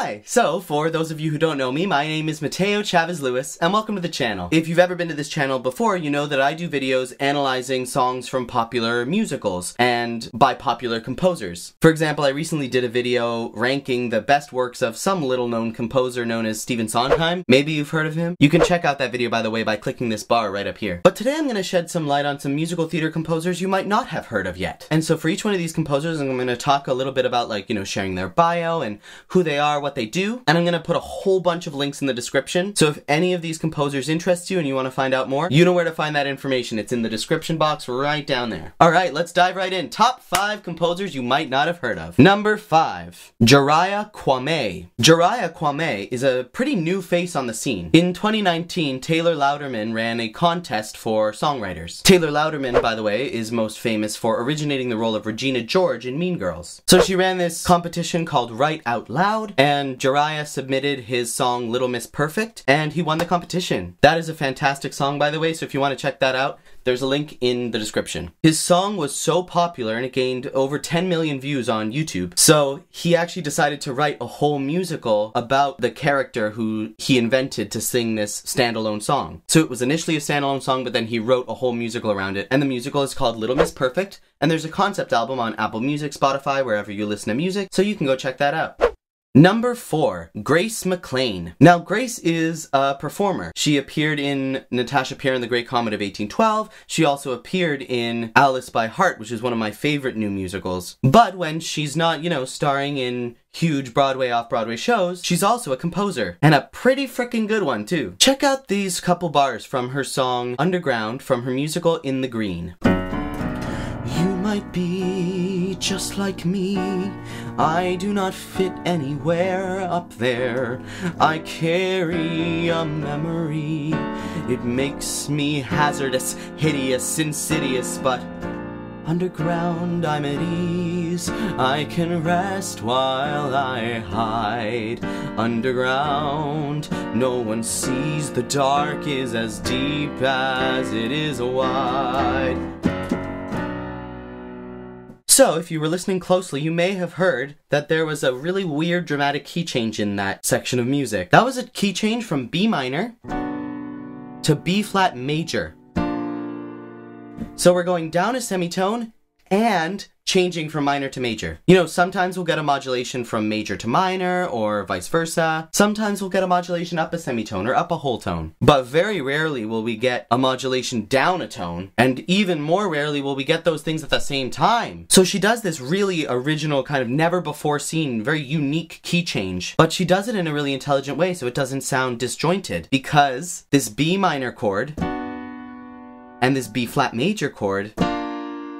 Hi! So, for those of you who don't know me, my name is Mateo Chavez-Lewis, and welcome to the channel. If you've ever been to this channel before, you know that I do videos analyzing songs from popular musicals, and by popular composers. For example, I recently did a video ranking the best works of some little-known composer known as Stephen Sondheim. Maybe you've heard of him? You can check out that video, by the way, by clicking this bar right up here. But today I'm gonna shed some light on some musical theater composers you might not have heard of yet. And so for each one of these composers, I'm gonna talk a little bit about, like, you know, sharing their bio and who they are, what they do, and I'm gonna put a whole bunch of links in the description. So if any of these composers interest you and you wanna find out more, you know where to find that information. It's in the description box right down there. All right, let's dive right in. Top 5 composers you might not have heard of. Number 5, Joriah Kwamé. Joriah Kwamé is a pretty new face on the scene. In 2019, Taylor Louderman ran a contest for songwriters. Taylor Louderman, by the way, is most famous for originating the role of Regina George in Mean Girls. So she ran this competition called Write Out Loud, and Joriah submitted his song Little Miss Perfect, and he won the competition. That is a fantastic song, by the way, so if you want to check that out, there's a link in the description. His song was so popular and it gained over 10 million views on YouTube, so he actually decided to write a whole musical about the character who he invented to sing this standalone song. So it was initially a standalone song, but then he wrote a whole musical around it, and the musical is called Little Miss Perfect, and there's a concept album on Apple Music, Spotify, wherever you listen to music, so you can go check that out. Number 4, Grace McLean. Now, Grace is a performer. She appeared in Natasha Pierre in the Great Comet of 1812. She also appeared in Alice by Heart, which is one of my favorite new musicals. But when she's not, you know, starring in huge Broadway, off-Broadway shows, she's also a composer, and a pretty freaking good one, too. Check out these couple bars from her song Underground from her musical In the Green. You might be just like me, I do not fit anywhere up there. I carry a memory, it makes me hazardous, hideous, insidious, but underground I'm at ease. I can rest while I hide. Underground, no one sees, the dark is as deep as it is wide. So, if you were listening closely, you may have heard that there was a really weird dramatic key change in that section of music. That was a key change from B minor to B flat major. So we're going down a semitone and changing from minor to major. You know, sometimes we'll get a modulation from major to minor, or vice versa. Sometimes we'll get a modulation up a semitone or up a whole tone. But very rarely will we get a modulation down a tone, and even more rarely will we get those things at the same time. So she does this really original, kind of never-before-seen, very unique key change, but she does it in a really intelligent way so it doesn't sound disjointed, because this B minor chord and this B flat major chord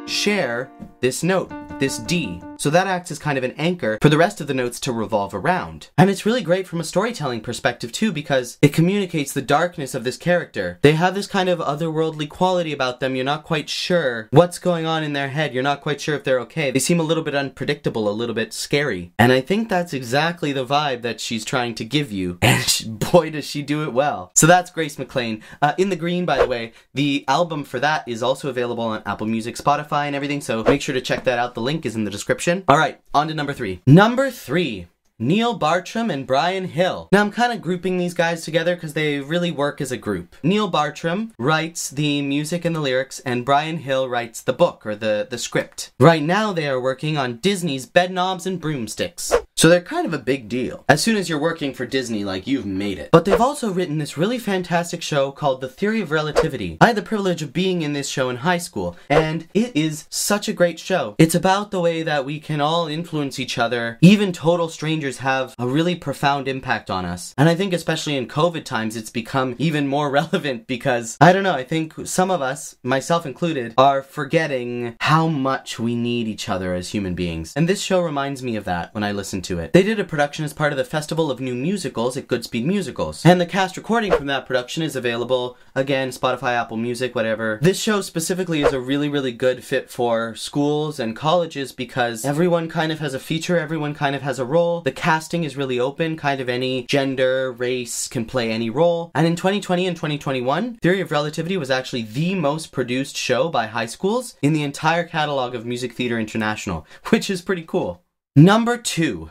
share this note, this D. So that acts as kind of an anchor for the rest of the notes to revolve around. And it's really great from a storytelling perspective too, because it communicates the darkness of this character. They have this kind of otherworldly quality about them. You're not quite sure what's going on in their head. You're not quite sure if they're okay. They seem a little bit unpredictable, a little bit scary. And I think that's exactly the vibe that she's trying to give you. And boy, does she do it well. So that's Grace McLean. In the Green, by the way, the album for that is also available on Apple Music, Spotify, and everything. So make sure to check that out. The link is in the description. All right, on to number 3. Number 3, Neil Bartram and Brian Hill. Now, I'm kind of grouping these guys together because they really work as a group. Neil Bartram writes the music and the lyrics, and Brian Hill writes the book, or the script. Right now, they are working on Disney's Bedknobs and Broomsticks. So they're kind of a big deal. As soon as you're working for Disney, like, you've made it. But they've also written this really fantastic show called The Theory of Relativity. I had the privilege of being in this show in high school, and it is such a great show. It's about the way that we can all influence each other. Even total strangers have a really profound impact on us. And I think especially in COVID times, it's become even more relevant because, I don't know, I think some of us, myself included, are forgetting how much we need each other as human beings. And this show reminds me of that when I listen to it. They did a production as part of the Festival of New Musicals at Goodspeed Musicals, and the cast recording from that production is available, again, Spotify, Apple Music, whatever. This show specifically is a really, really good fit for schools and colleges because everyone kind of has a feature, everyone kind of has a role. The casting is really open, kind of any gender, race can play any role. And in 2020 and 2021, Theory of Relativity was actually the most produced show by high schools in the entire catalog of Music Theater International, which is pretty cool. Number 2.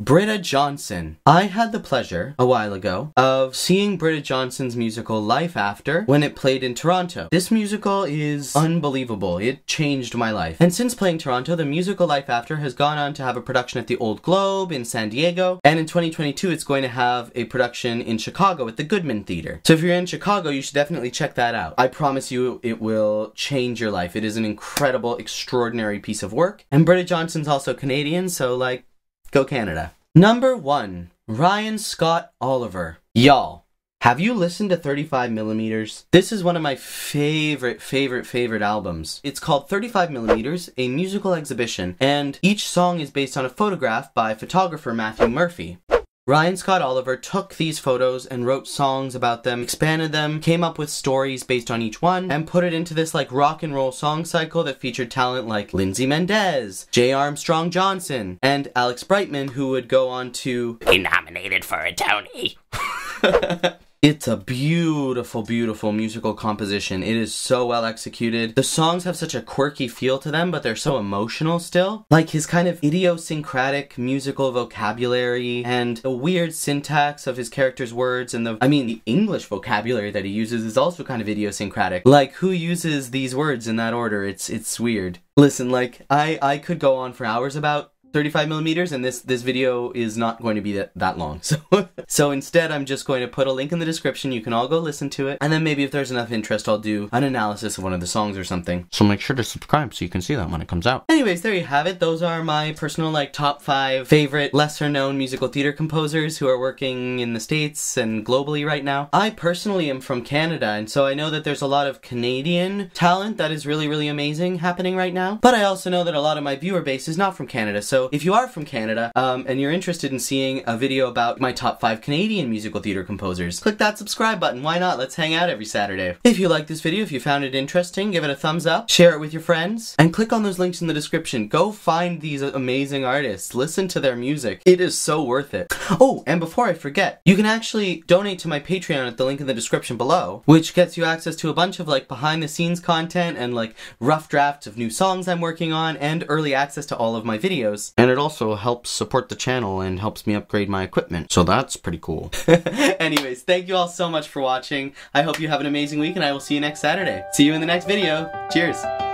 Britta Johnson. I had the pleasure, a while ago, of seeing Britta Johnson's musical Life After when it played in Toronto. This musical is unbelievable. It changed my life. And since playing Toronto, the musical Life After has gone on to have a production at the Old Globe in San Diego, and in 2022 it's going to have a production in Chicago at the Goodman Theater. So if you're in Chicago, you should definitely check that out. I promise you it will change your life. It is an incredible, extraordinary piece of work. And Britta Johnson's also Canadian, so like, go Canada. Number 1. Ryan Scott Oliver. Y'all, have you listened to 35mm? This is one of my favorite albums. It's called 35mm, a musical exhibition, and each song is based on a photograph by photographer Matthew Murphy. Ryan Scott Oliver took these photos and wrote songs about them, expanded them, came up with stories based on each one, and put it into this like rock and roll song cycle that featured talent like Lindsay Mendez, Jay Armstrong Johnson, and Alex Brightman, who would go on to be nominated for a Tony. It's a beautiful, beautiful musical composition. It is so well executed. The songs have such a quirky feel to them, but they're so emotional still. Like his kind of idiosyncratic musical vocabulary and the weird syntax of his character's words and the English vocabulary that he uses is also kind of idiosyncratic. Like, who uses these words in that order? It's weird. Listen, like, I could go on for hours about 35mm, and this video is not going to be that long. So instead, I'm just going to put a link in the description. You can all go listen to it. And then maybe if there's enough interest, I'll do an analysis of one of the songs or something. So make sure to subscribe so you can see that when it comes out. Anyways, there you have it. Those are my personal, like, top 5 favorite lesser-known musical theater composers who are working in the States and globally right now. I personally am from Canada, and so I know that there's a lot of Canadian talent that is really, really amazing happening right now. But I also know that a lot of my viewer base is not from Canada, so if you are from Canada and you're interested in seeing a video about my top 5 Canadian musical theater composers, click that subscribe button. Why not? Let's hang out every Saturday. If you like this video, if you found it interesting, give it a thumbs up, share it with your friends, and click on those links in the description. Go find these amazing artists. Listen to their music. It is so worth it. Oh, and before I forget, you can actually donate to my Patreon at the link in the description below, which gets you access to a bunch of like behind the scenes content and like rough drafts of new songs I'm working on and early access to all of my videos. And it also helps support the channel and helps me upgrade my equipment. So that's pretty cool. Anyways, thank you all so much for watching. I hope you have an amazing week and I will see you next Saturday. See you in the next video. Cheers.